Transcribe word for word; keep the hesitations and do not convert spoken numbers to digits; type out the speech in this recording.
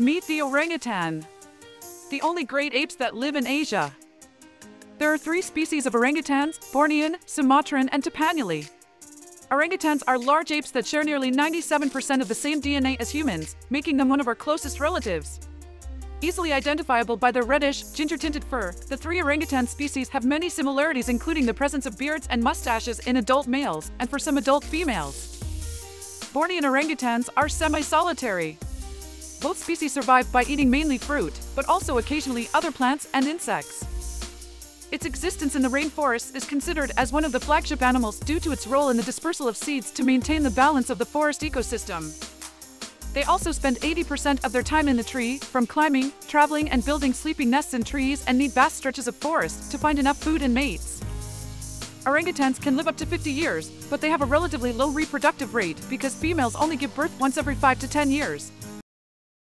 Meet the orangutan, the only great apes that live in Asia. There are three species of orangutans: Bornean, Sumatran, and Tapanuli. Orangutans are large apes that share nearly ninety-seven percent of the same D N A as humans, making them one of our closest relatives. Easily identifiable by their reddish, ginger-tinted fur, the three orangutan species have many similarities, including the presence of beards and mustaches in adult males and for some adult females. Bornean orangutans are semi-solitary. Both species survive by eating mainly fruit, but also occasionally other plants and insects. Its existence in the rainforest is considered as one of the flagship animals due to its role in the dispersal of seeds to maintain the balance of the forest ecosystem. They also spend eighty percent of their time in the tree, from climbing, traveling, and building sleeping nests in trees, and need vast stretches of forest to find enough food and mates. Orangutans can live up to fifty years, but they have a relatively low reproductive rate because females only give birth once every five to ten years.